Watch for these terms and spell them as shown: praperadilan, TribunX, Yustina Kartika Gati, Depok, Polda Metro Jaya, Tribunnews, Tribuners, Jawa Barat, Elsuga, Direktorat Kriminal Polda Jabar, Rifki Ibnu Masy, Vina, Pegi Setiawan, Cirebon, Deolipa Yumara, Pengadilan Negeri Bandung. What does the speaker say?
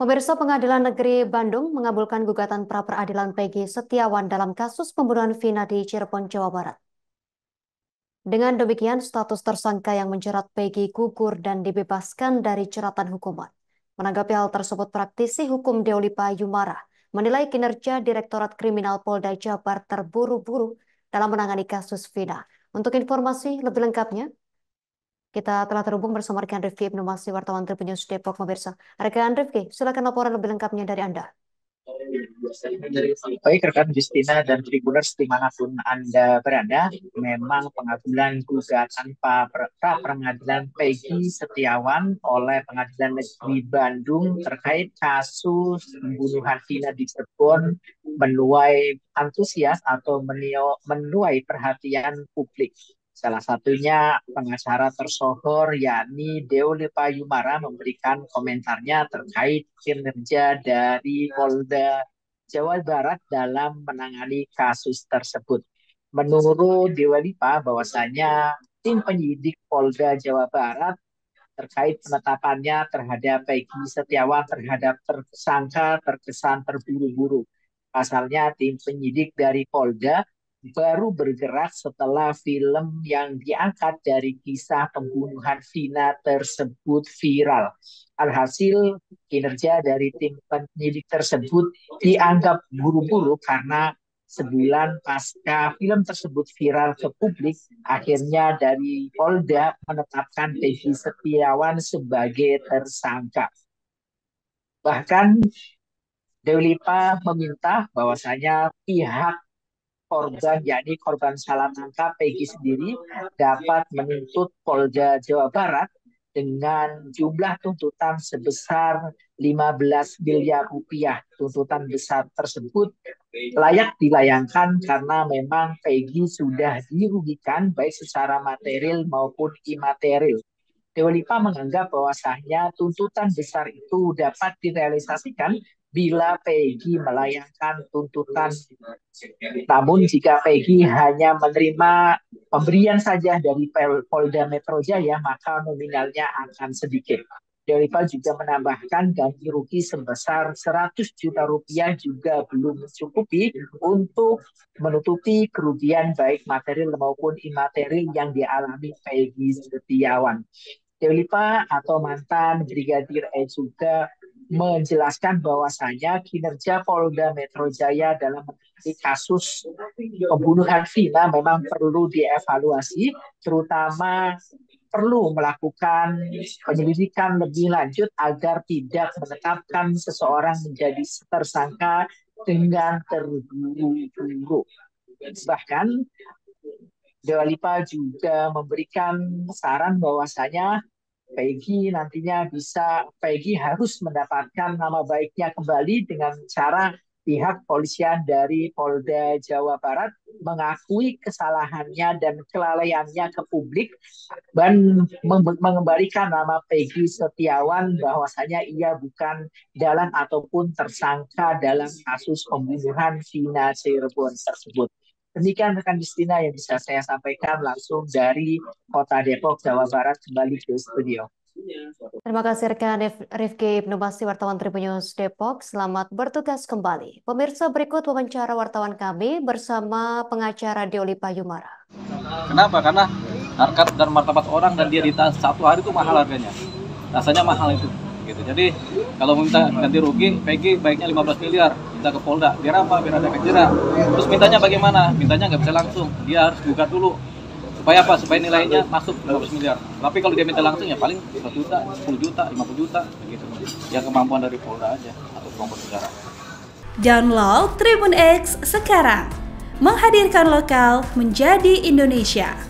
Pemirsa, Pengadilan Negeri Bandung mengabulkan gugatan pra peradilan Pegi Setiawan dalam kasus pembunuhan Vina di Cirebon, Jawa Barat. Dengan demikian, status tersangka yang menjerat Pegi gugur dan dibebaskan dari jeratan hukuman. Menanggapi hal tersebut, praktisi hukum Deolipa Yumara menilai kinerja Direktorat Kriminal Polda Jabar terburu-buru dalam menangani kasus Vina. Untuk informasi lebih lengkapnya, kita telah terhubung bersama rekan Rifki Ibnu Masy, wartawan Tribunnews Depok, pemirsa. Rekan Rifki, silakan laporan lebih lengkapnya dari Anda. Baik, rekan Justina dan Tribuners dimanapun Anda berada, memang pengajuan gugatan pra peradilan Pegi Setiawan oleh Pengadilan Negeri Bandung terkait kasus pembunuhan Vina di Cirebon menuai antusias atau menuai perhatian publik. Salah satunya pengacara tersohor yakni Deolipa Yumara memberikan komentarnya terkait kinerja dari Polda Jawa Barat dalam menangani kasus tersebut. Menurut Deolipa, bahwasanya tim penyidik Polda Jawa Barat terkait penetapannya terhadap Pegi Setiawan terhadap tersangka terkesan terburu-buru. Pasalnya tim penyidik dari Polda baru bergerak setelah film yang diangkat dari kisah pembunuhan Vina tersebut viral. Alhasil, kinerja dari tim penyidik tersebut dianggap buru-buru karena sebulan pasca film tersebut viral ke publik, akhirnya dari Polda menetapkan Pegi Setiawan sebagai tersangka. Bahkan, Deolipa meminta bahwasanya pihak korban, yakni korban salah tangkap Pegi sendiri, dapat menuntut Polda Jawa Barat dengan jumlah tuntutan sebesar 15 miliar rupiah. Tuntutan besar tersebut layak dilayangkan karena memang Pegi sudah dirugikan baik secara material maupun imaterial. Deolipa menganggap bahwasanya tuntutan besar itu dapat direalisasikan bila Pegi melayangkan tuntutan. Namun jika Pegi hanya menerima pemberian saja dari Polda Metro Jaya, maka nominalnya akan sedikit. Deolipa juga menambahkan ganti rugi sebesar 100 juta rupiah juga belum mencukupi untuk menutupi kerugian baik material maupun imaterial yang dialami Pegi Setiawan. Deolipa atau mantan Brigadir Elsuga menjelaskan bahwasanya kinerja Polda Metro Jaya dalam menangani kasus pembunuhan Vina memang perlu dievaluasi, terutama perlu melakukan penyelidikan lebih lanjut agar tidak menetapkan seseorang menjadi tersangka dengan terburu-buru. Bahkan, Deolipa juga memberikan saran bahwasanya Pegi nantinya Pegi harus mendapatkan nama baiknya kembali dengan cara pihak polisian dari Polda Jawa Barat mengakui kesalahannya dan kelalaiannya ke publik dan mengembalikan nama Pegi Setiawan bahwasanya ia bukan dalang ataupun tersangka dalam kasus pembunuhan Vina Cirebon tersebut. Demikian rekan Justina yang bisa saya sampaikan langsung dari Kota Depok, Jawa Barat, kembali ke studio. Terima kasih rekan Rifki Ibnu Masy, wartawan Tribunnews Depok. Selamat bertugas kembali. Pemirsa, berikut wawancara wartawan kami bersama pengacara Deolipa Yumara. Kenapa? Karena harkat dan martabat orang dan dia ditahan satu hari itu mahal harganya. Rasanya mahal itu. Gitu. Jadi kalau minta ganti rugi, Pegi baiknya 15 miliar, minta ke Polda, biar apa? Biar ada efek jera. Terus mintanya bagaimana? Mintanya nggak bisa langsung, dia harus gugat dulu. Supaya apa? Supaya nilainya masuk 15 miliar. Tapi kalau dia minta langsung ya paling 1 juta, 10 juta, 50 juta, begitu. Ya kemampuan dari Polda aja, atau kemampuan negara. Download TribunX sekarang, menghadirkan lokal menjadi Indonesia.